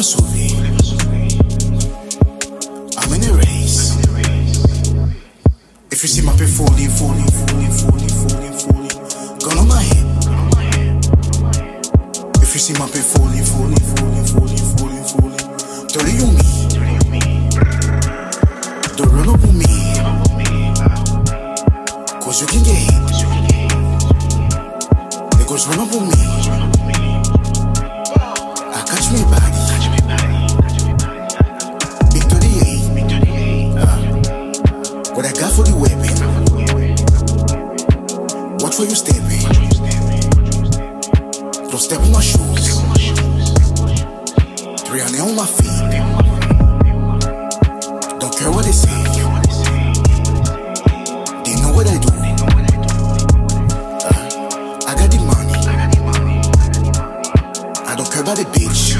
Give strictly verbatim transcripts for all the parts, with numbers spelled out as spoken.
my Suvi. I'm in a race. If you see my pay falling, falling, falling, falling, falling, falling, gun on my hip. If you see my pay falling, falling, falling, falling, falling, falling, tell you me. Don't run up on me, cause you can get hit. Niggas run up on me. I catch me back. For the weapon, watch where you stepping. Don't step on my shoes. Three hundred on my feet. Don't care what they say. They know what I do. Uh, I got the money. I don't care about the bitch.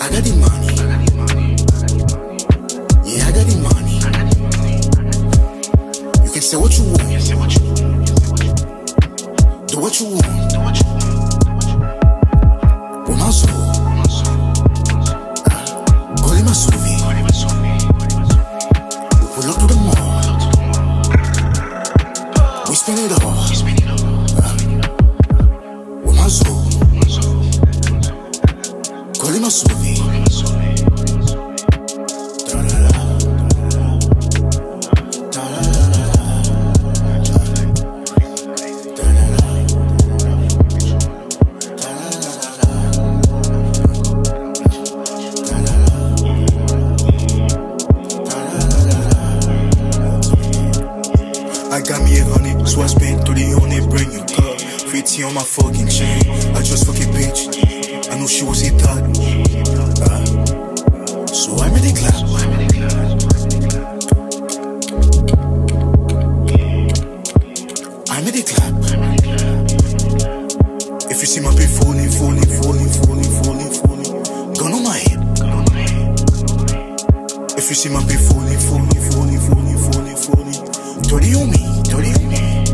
I got the money. Say what you want. Do what you want. With my soul. Call it my Suvi. We pull up to the mall. We spin it all. With my soul. Call it my Suvi. I got me a honey, so I spent to the honey, bring you up. fifty on my fucking chain, I just fucking bitch. I know she was a thot. Uh, so I made it clap. I made it clap. If you see my pay falling, falling, falling, falling, falling, falling, gun on my hip. If you see my pay falling, falling, falling, falling, falling, falling, dirty on me, dirty on me.